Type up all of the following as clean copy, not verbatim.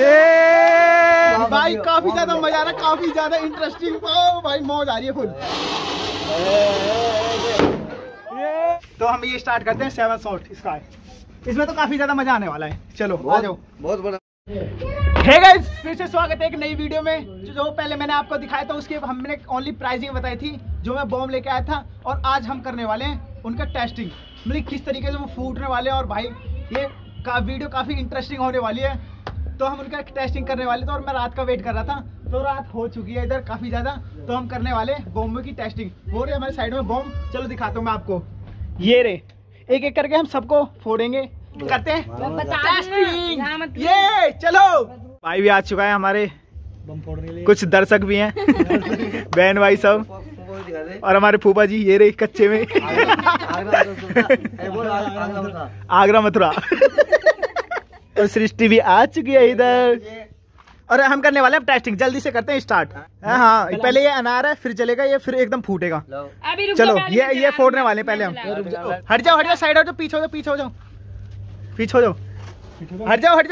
ये भाई काफी ज्यादा मजा आ रहा है, काफी ज्यादा इंटरेस्टिंग भाई, मौज आ रही है फुल। ये तो हम ये स्टार्ट करते हैं 7 शॉट इसका, इसमें तो काफी ज्यादा मजा आने वाला है। चलो आ जाओ। बहुत बड़ा हे गाइस, फिर से स्वागत है एक नई वीडियो में। जो पहले मैंने आपको दिखाया था उसके हमने ओनली प्राइजिंग बताई थी, जो मैं बॉम्ब लेके आया था, और आज हम करने वाले हैं उनका टेस्टिंग, मतलब किस तरीके से वो फूटने वाले हैं। और भाई ये वीडियो काफी इंटरेस्टिंग होने वाली है, तो हम उनका टेस्टिंग करने वाले थे। और मैं रात का वेट कर रहा था, तो रात हो चुकी है इधर काफी ज्यादा, तो हम करने वाले बॉम्बों की टेस्टिंग। हो रही है हमारे साइड में बॉम्ब, चलो दिखाता हूँ मैं आपको। ये रे एक एक करके हम सबको फोड़ेंगे, करते हैं ये। चलो भाई भी आ चुका है हमारे बम फोड़ने के लिए, कुछ दर्शक भी हैं बहन भाई सब, और हमारे फूफा जी। ये रे कच्चे में आगरा मथुरा, और सृष्टि भी आ चुकी है इधर। और हम करने वाले हैं टेस्टिंग, जल्दी से करते हैं स्टार्ट। हाँ पहले ये अनार है, फिर चलेगा ये, फिर एकदम फूटेगा। चलो ये फोड़ने वाले पहले हम। हट जाओ साइड, हट जाओ, पीछे हो जाओ, हट जाओ।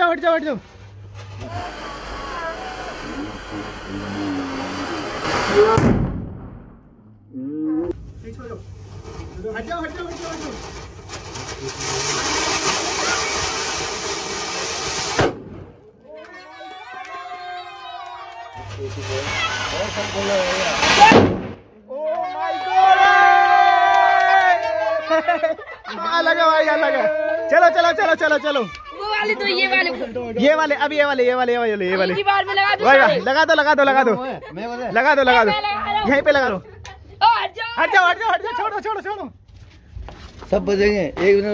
चलो वो वाले, तो ये वाले अब ये वाले लगा दो लगा दो यहीं पे लगा दो। हट जाओ छोड़ो सब बजेंगे। 1 मिनट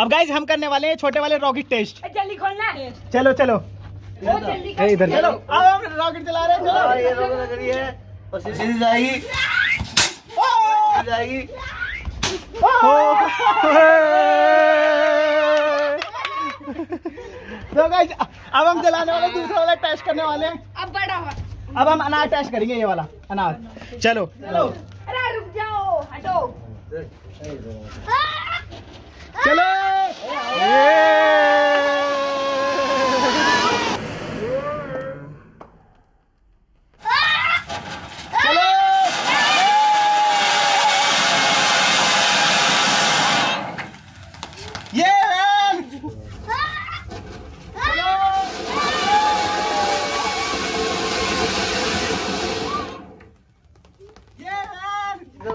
अब गाइस हम करने वाले हैं छोटे वाले रॉकेट टेस्ट। जल्दी खोलना है। चलो इधर चलो, अब हम रॉकेट चला रहे हैं। चलो ये रॉकेट लग रही है और सीधी जाएगी। तो गाइस अब हम चलाने वाले दूसरा वाला टेस्ट करने वाले हैं। अब बड़ा हुआ, अब हम अनार टेस्ट करेंगे, ये वाला अनार। चलो अरे रुक जाओ, हटो चलो। ये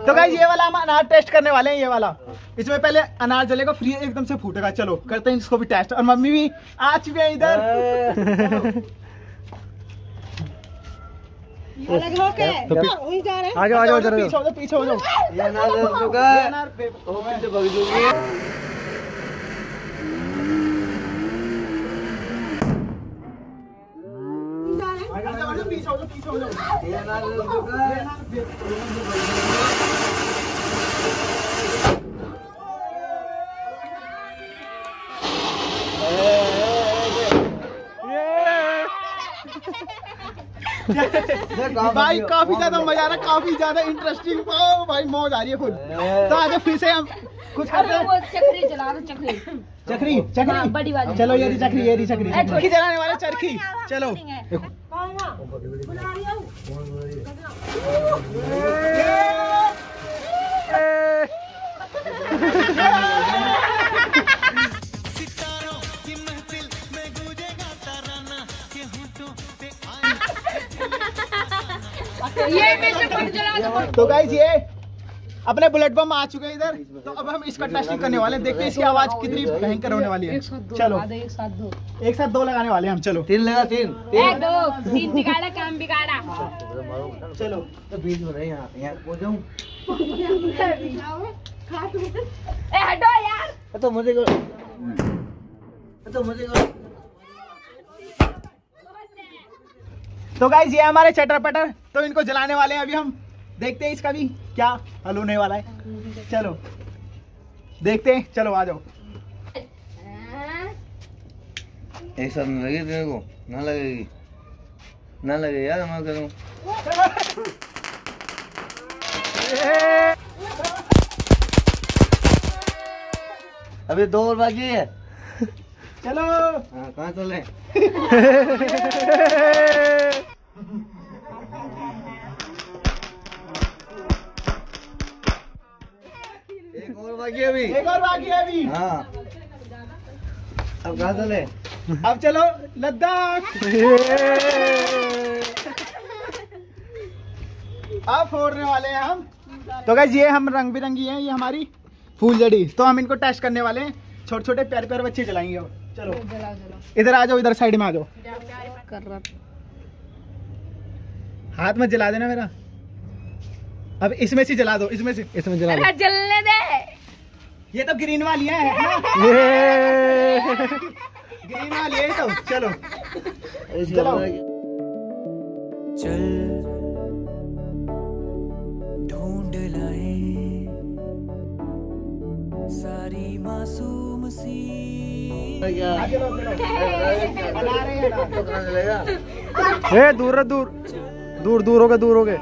तो गाइस ये वाला हम अनार टेस्ट करने वाले हैं। ये वाला, इसमें पहले अनार जलेगा, फ्री एकदम से फूटेगा। चलो करते हैं इसको भी टेस्ट। और मम्मी भी आ चुकी है इधर। पीछे हो जाओ। ये अनार भग जाओगे। भाई काफी ज्यादा मजा आ रहा है, काफी ज्यादा इंटरेस्टिंग भाई, मौज आ रही है फुल। तो आज फिर से हम कुछ चक्री चला रहे, चक्री बड़ी वाली। चलो ये चक्री चलाने वाले चरखी। चलो तो गाइस ये अपने बुलेट बम आ चुके हैं इधर। तो अब हम इसका टेस्टिंग करने वाले हैं, देखते हैं इसकी आवाज कितनी भयंकर होने वाली है। चलो एक साथ दो लगाने वाले हैं हम। चलो 3 लगा 3 बिगाड़ा, काम बिगाड़ा। चलो तो बीच में रही यहाँ हो जाऊँ। हटो यार, तो मुझे। तो गाइस ये हमारे चटर-पटर, तो इनको जलाने वाले हैं अभी हम। देखते हैं इसका भी क्या हल होने वाला है। चलो देखते हैं, चलो आ जाओ। एक साथ ना लगे तेरे को, ना लगेगी, ना लगे यार हमारे करूँ। अभी दो और बाकी है, चलो। हाँ कहाँ चले? एक और बाकी है अभी, एक और बाकी है अभी। हाँ अब कहाँ चले? अब चलो लद्दाख। अब फोड़ने वाले हैं हम। तो गाइस ये हम रंग बिरंगी हैं, ये हमारी फूलझड़ी, तो हम इनको टेस्ट करने वाले हैं। छोटे छोटे प्यारे प्यारे बच्चे जलाएंगे। अब चलो इधर आ जाओ, इधर साइड में आ जाओ। हाथ मत जला देना मेरा। अब इसमें से जला दो, इसमें से, इसमें जला दो, जलने दे। ये तो ग्रीन वाली है, ग्रीन वाली है तो। चलो चलो चल ढूंढ लाए सारी मासूम सी। ए दूर दूर दूर दूर हो गए, दूर हो गए।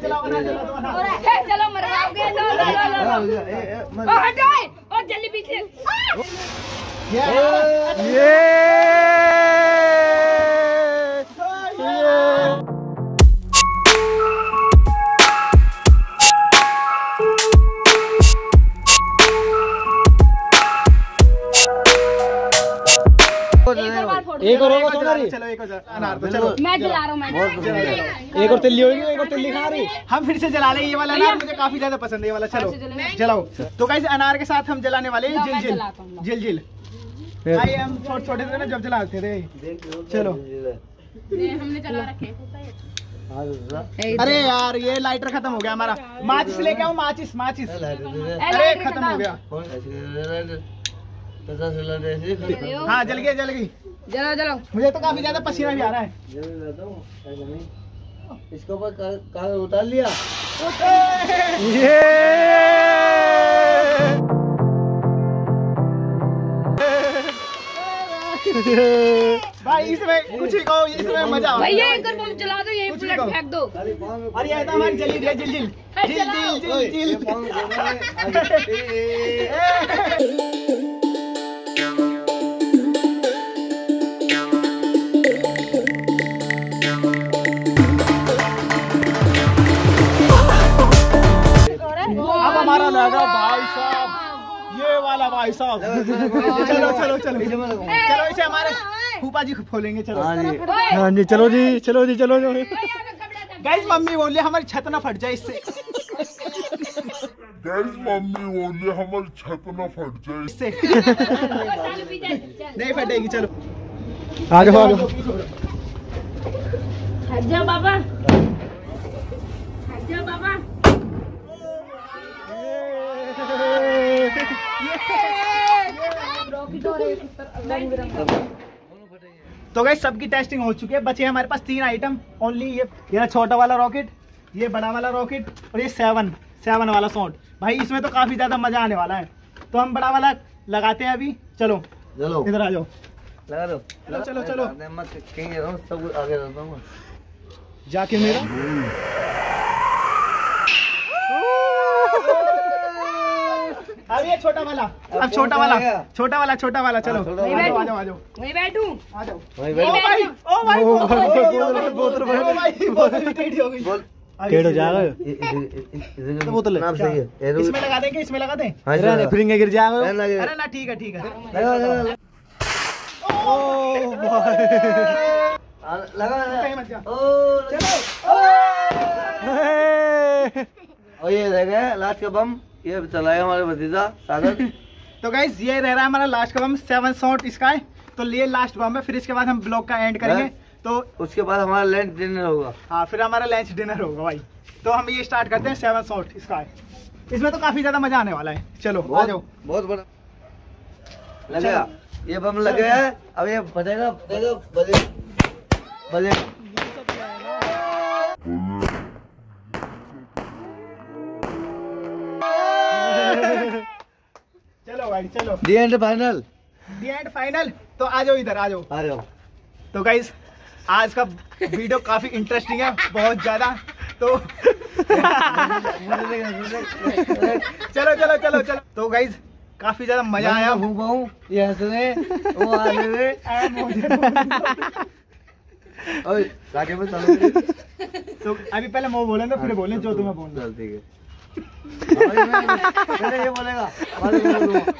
चलो मरवाओगे और जल्दी पीछे। एक और होगा सोनारी। चलो एक और अनार तो। चलो मैं जला रहा हूं, मैं एक और तिल्ली होगी, एक और तिल्ली खा रही। हम फिर से जला ले। ये वाला अनार मुझे काफी ज्यादा पसंद है, ये वाला। चलो जलाओ। तो गाइस अनार के साथ हम जलाने वाले हैं जिल जिल जिल। भाई हम छोटे छोटे थे ना जब जलाते थे। चलो हमने जला रखे। अरे यार ये लाइटर खत्म हो गया हमारा। माचिस लेके आओ, माचिस माचिस। अरे खत्म हो गया। हाँ जल गया, जल गई। जलाओ जलाओ। मुझे तो काफी ज्यादा पसीना भी आ रहा है। इसको उतार लिया। भाई इसमें कुछ ही कहो, इसमें मजा आ रहा है। भैया जला दो, यही बुलेट फेंक दो। अरे ये तो हमारी जली रही है, जिल जिल जिल जिल जिल। भाई साहब चलो चलो चलो चलो इसे हमारे फूफा जी खोलेंगे। चलो हाँ जी, चलो जी चलो जी चलो। गाइस मम्मी बोलिए हमारी छत ना फट जाए इससे। गाइस मम्मी बोलिए हमारी छत ना फट जाए इससे। नहीं फटेगी। चलो आगे जाओ बाबा, हट जाओ बाबा। तो गाइस सबकी टेस्टिंग हो चुकी है। बचे हमारे पास तीन आइटम ओनली। ये छोटा वाला रॉकेट, ये बड़ा वाला रॉकेट और ये सेवन वाला शॉट। भाई इसमें तो काफी ज्यादा मजा आने वाला है। तो हम बड़ा वाला लगाते हैं अभी। चलो चलो इधर आ जाओ, लगा दो। चलो चलो चलो सब आगे जाके मेरा। अब ये छोटा वाला, अब छोटा वाला, छोटा वाला, छोटा वाला। चलो वहीं बैठूं। आ जाओ। ओ भाई बोतल हो जाएगा। बोतल इसमें लगा दें, इसमें लगा दें। फिर गिर जाएगा। अरे ना ठीक है ठीक है। ओ लगा। ये रह गया लास्ट का बम, ये चलाया हमारे भतीजा सागर। तो गाइस ये रह रहा है हमारा लास्ट का बम, 7 शॉट इसका है। तो ये लास्ट बम है, फिर इसके बाद हम ब्लॉग का एंड करेंगे। तो उसके बाद हमारा लंच डिनर होगा। हाँ फिर हमारा लंच डिनर होगा भाई। तो हम ये स्टार्ट करते हैं। 7 शॉट इसका है। इसमें तो काफी ज्यादा मजा आने वाला है। चलो आ जाओ। बहुत बड़ा लगेगा ये बम, लगे है अब ये बजेगा बजेगा। चलो भाई चलो, the end final, the end final. तो आ जाओ इधर, आ जाओ आ जाओ। तो गाइस आज का वीडियो काफी इंटरेस्टिंग है, बहुत ज्यादा। तो चलो चलो चलो चलो। तो गाइस काफी ज्यादा मजा आया, ये हंस रहे वो आ रहे। ओए आगे में चलो। तो अभी पहले मो बोले ना, फिर बोले जो तुम्हें बोलना। ठीक है, अरे ये बोलेगा।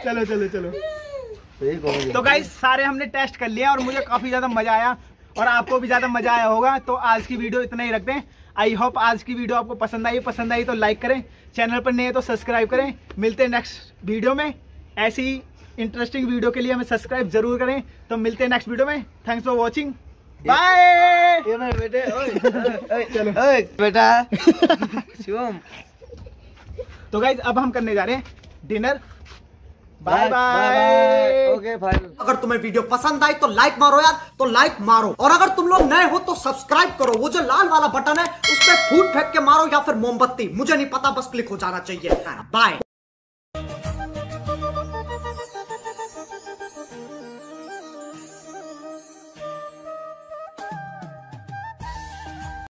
चलो चलो चलो। तो गाइस सारे हमने टेस्ट कर लिया और मुझे काफी ज्यादा मजा आया और आपको भी ज्यादा मजा आया होगा। तो आज की वीडियो इतना ही रखते हैं। आई होप आज की वीडियो आपको पसंद आई। पसंद आई तो लाइक करें, चैनल पर नए तो सब्सक्राइब करें। मिलते हैं नेक्स्ट वीडियो में। ऐसी इंटरेस्टिंग वीडियो के लिए हमें सब्सक्राइब जरूर करें। तो मिलते हैं नेक्स्ट वीडियो में। Thanks for watching, bye. चलो बेटा शिवम। तो गाइज अब हम करने जा रहे हैं dinner. Bye bye. Okay final. अगर तुम्हें वीडियो पसंद आई तो लाइक मारो यार, तो लाइक मारो। और अगर तुम लोग नए हो तो सब्सक्राइब करो। वो जो लाल वाला बटन है उस पर फूट फेंक के मारो या फिर मोमबत्ती, मुझे नहीं पता, बस क्लिक हो जाना चाहिए। बाय।